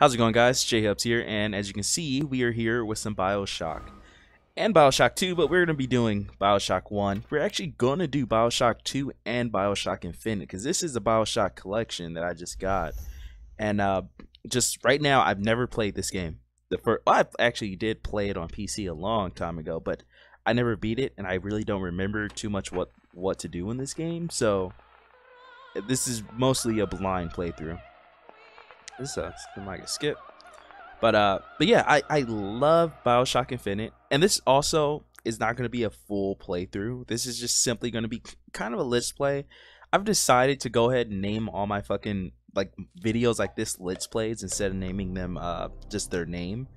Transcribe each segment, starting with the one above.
How's it going, guys? J-Hubs here, and as you can see, we are here with some Bioshock and Bioshock 2, but we're going to be doing Bioshock 1. We're actually going to do Bioshock 2 and Bioshock Infinite, because this is the Bioshock collection that I just got. And just right now, I've never played this game. I actually did play it on PC a long time ago, but I never beat it, and I really don't remember too much what to do in this game, so this is mostly a blind playthrough. This sucks. I might get skipped. But yeah, I love Bioshock Infinite. And this also is not going to be a full playthrough. This is just simply going to be kind of a Let's Play. I've decided to go ahead and name all my fucking, like, videos like this Let's Plays instead of naming them just their name.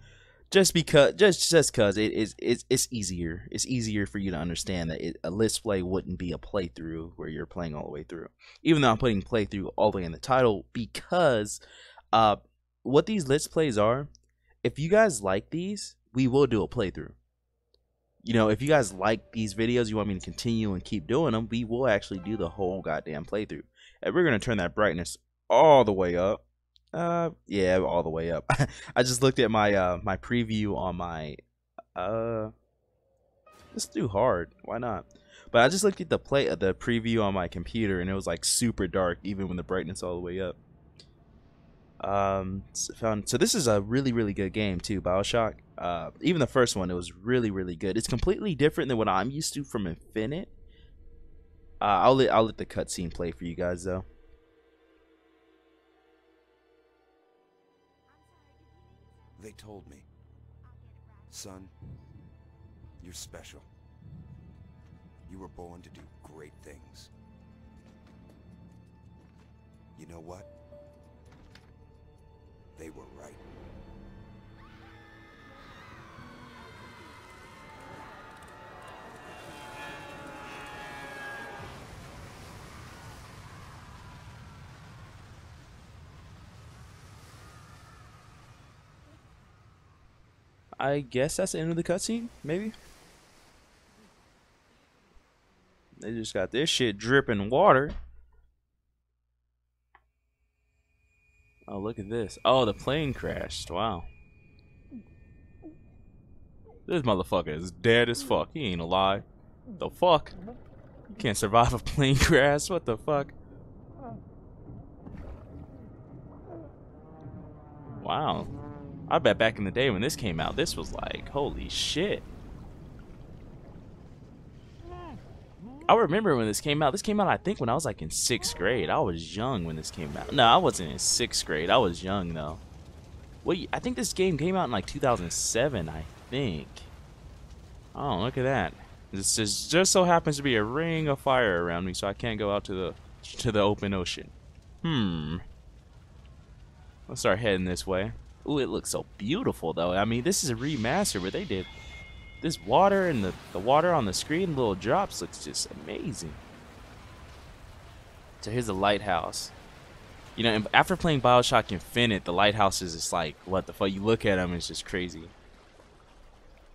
Just because, just cause it's easier. It's easier for you to understand that a Let's Play wouldn't be a playthrough where you're playing all the way through. Even though I'm putting playthrough all the way in the title, because what these Let's Plays are, if you guys like these, we will do a playthrough. You know, if you guys like these videos, you want me to continue and keep doing them, we will actually do the whole goddamn playthrough. And we're going to turn that brightness all the way up. Yeah, all the way up. I just looked at my, my preview on my, let's do hard. Why not? But I just looked at the preview on my computer, and it was like super dark, even when the brightness all the way up. So this is a really good game too, Bioshock. Even the first one, it was really good. It's completely different than what I'm used to from Infinite. I'll let the cutscene play for you guys though. They told me, son, you're special. You were born to do great things. You know what? They were right. I guess that's the end of the cutscene, maybe? They just got this shit dripping water. Oh, look at this. Oh, the plane crashed. Wow. This motherfucker is dead as fuck. He ain't alive. The fuck? You can't survive a plane crash. What the fuck? Wow. I bet back in the day when this came out, this was like, holy shit. I remember when this came out. This came out, I think, when I was like in 6th grade. I was young when this came out. No, I wasn't in 6th grade. I was young, though. Wait, I think this game came out in like 2007, I think. Oh, look at that. This just so happens to be a ring of fire around me, so I can't go out to the open ocean. Let's start heading this way. Ooh, it looks so beautiful, though. I mean, this is a remaster, but they did... This water and the water on the screen, little drops, looks just amazing. So here's the lighthouse. You know, after playing Bioshock Infinite, the lighthouse is just like, what the fuck? You look at them, it's just crazy.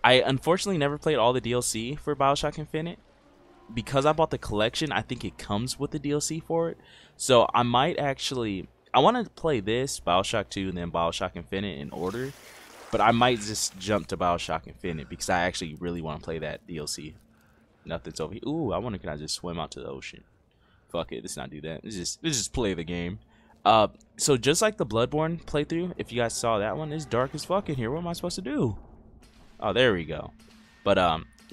I unfortunately never played all the DLC for Bioshock Infinite. Because I bought the collection, I think it comes with the DLC for it. So I might actually... I want to play this, Bioshock 2, and then Bioshock Infinite in order. But I might just jump to Bioshock Infinite because I actually really want to play that DLC. Nothing's over here. Ooh, I wonder can I just swim out to the ocean? Fuck it, let's not do that. Let's just play the game. So just like the Bloodborne playthrough, if you guys saw that one, it's dark as fuck in here. What am I supposed to do? Oh, there we go. But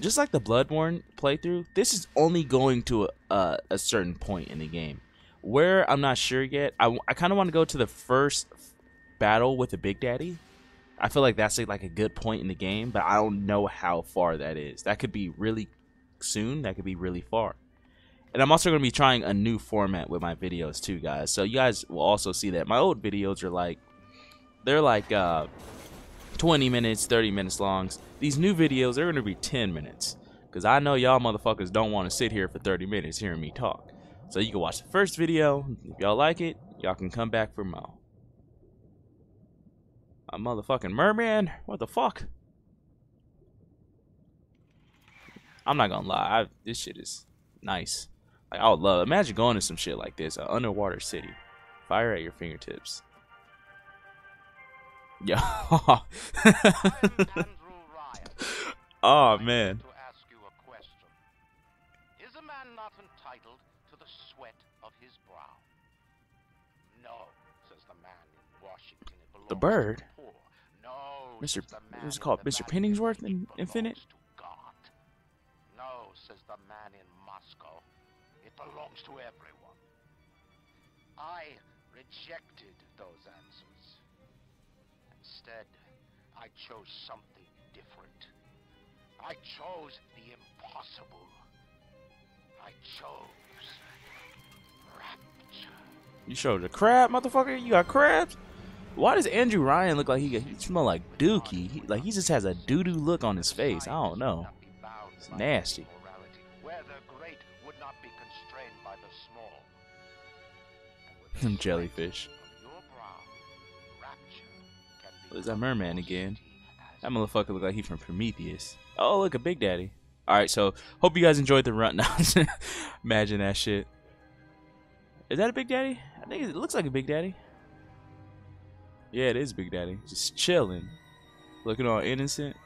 just like the Bloodborne playthrough, this is only going to a certain point in the game. Where I'm not sure yet. I kind of want to go to the first battle with the Big Daddy. I feel like that's like a good point in the game, but I don't know how far that is. That could be really soon. That could be really far. And I'm also going to be trying a new format with my videos too, guys. So you guys will also see that my old videos are like, they're like 20 minutes, 30 minutes longs. These new videos, they're going to be 10 minutes because I know y'all motherfuckers don't want to sit here for 30 minutes hearing me talk. So you can watch the first video. If y'all like it, y'all can come back for more. A motherfucking merman? What the fuck? I'm not gonna lie, this shit is nice. Like, I would love it. Imagine going to some shit like this, an underwater city. Fire at your fingertips. Yeah. Oh man. To ask you a question. Is a man not entitled to the sweat of his brow? No, says the man in Washington. The bird. No, Mr. What's it called? Mr. Penningsworth in Infinite. No, says the man in Moscow. It belongs to everyone. I rejected those answers. Instead, I chose something different. I chose the impossible. I chose rapture. You showed a crab, motherfucker? You got crabs? Why does Andrew Ryan look like he smell like dookie? Like he just has a doo-doo look on his face. I don't know. It's nasty. Where the great would not be constrained by the small. Some jellyfish. What is that merman again? That motherfucker look like he from Prometheus. Oh, look, a Big Daddy. Alright, so hope you guys enjoyed the run. Now imagine that shit. Is that a Big Daddy? I think it looks like a Big Daddy. Yeah, it is Big Daddy. Just chilling. Looking all innocent.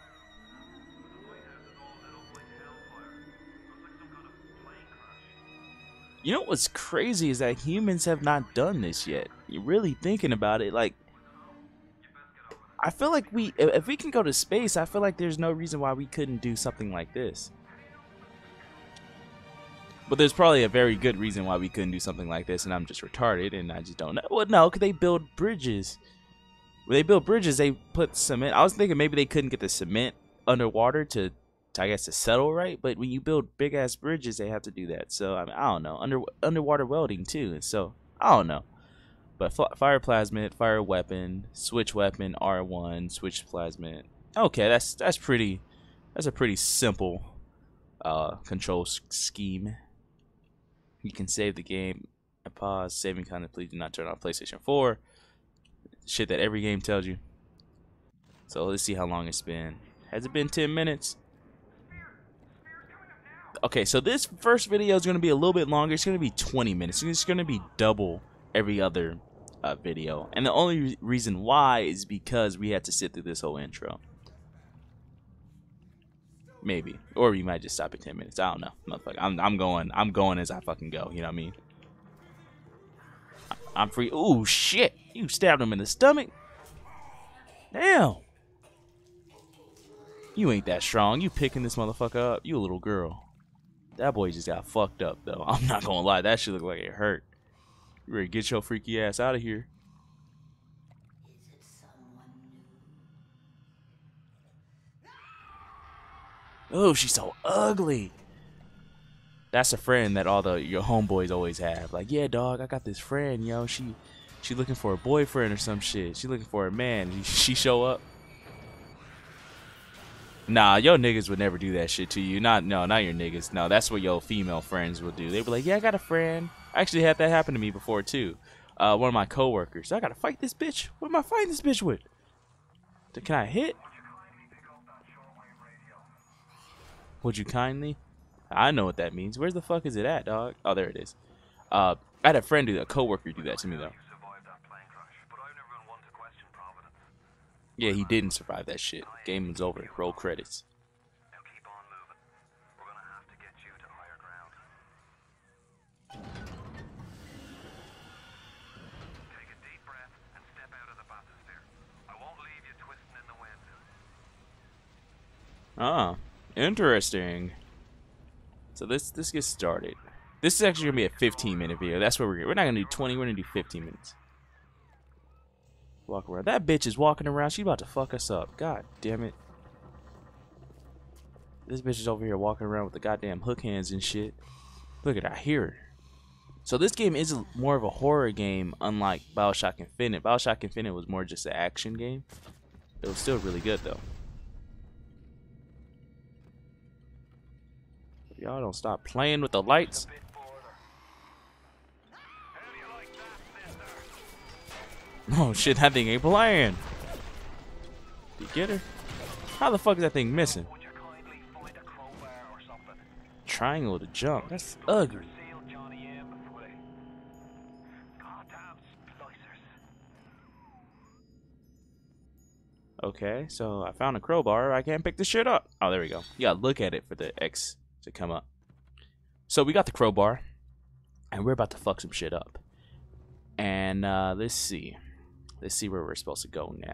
You know what's crazy is that humans have not done this yet. You're really thinking about it, like I feel like if we can go to space, I feel like there's no reason why we couldn't do something like this. But there's probably a very good reason why we couldn't do something like this, and I'm just retarded, and I just don't know. Well, no, because they build bridges. When they build bridges, they put cement. I was thinking maybe they couldn't get the cement underwater to I guess, to settle right. But when you build big-ass bridges, they have to do that. So, I mean, I don't know. Underwater welding, too. And so, I don't know. But fire plasmid, fire weapon, switch weapon, R1, switch plasmid. Okay, that's a pretty simple control scheme. You can save the game and pause. Saving content, please do not turn on PlayStation 4. Shit that every game tells you. So let's see how long it's been. Has it been 10 minutes? Okay, so this first video is going to be a little bit longer. It's going to be 20 minutes. It's going to be double every other video, and the only reason why is because we had to sit through this whole intro. Maybe, or we might just stop at 10 minutes. I don't know, motherfucker. I'm going as I fucking go. You know what I mean? I'm free. Oh shit! You stabbed him in the stomach. Damn. You ain't that strong. You picking this motherfucker up. You a little girl. That boy just got fucked up though. I'm not gonna lie. That shit looked like it hurt. You ready to get your freaky ass out of here. Is it someone new? Oh, she's so ugly. That's a friend that all your homeboys always have. Like, yeah, dog, I got this friend, yo. She looking for a boyfriend or some shit. She looking for a man. She show up. Nah, yo niggas would never do that shit to you. Not your niggas. No, that's what yo female friends will do. They be like, yeah, I got a friend. I actually had that happen to me before too. One of my coworkers. I gotta fight this bitch. What am I fighting this bitch with? Can I hit? Would you kindly? I know what that means. Where the fuck is it at, dog? Oh, there it is. I had a coworker do that to me though. Yeah, he didn't survive that shit. Game is over. Roll credits. Ah, interesting. So this gets started. This is actually gonna be a 15-minute video. That's what we're not gonna do 20. We're gonna do 15 minutes. Walk around. That bitch is walking around. She about to fuck us up. God damn it. This bitch is over here walking around with the goddamn hook hands and shit. Look at her. I hear her. So this game is more of a horror game, unlike Bioshock Infinite. Bioshock Infinite was more just an action game. It was still really good though. Y'all don't stop playing with the lights. Oh shit, that thing ain't playing. Did you get her? How the fuck is that thing missing? Triangle to jump. That's ugly. Okay, so I found a crowbar. I can't pick this shit up. Oh, there we go. You gotta look at it for the X to come up. So we got the crowbar, and we're about to fuck some shit up. And let's see where we're supposed to go now.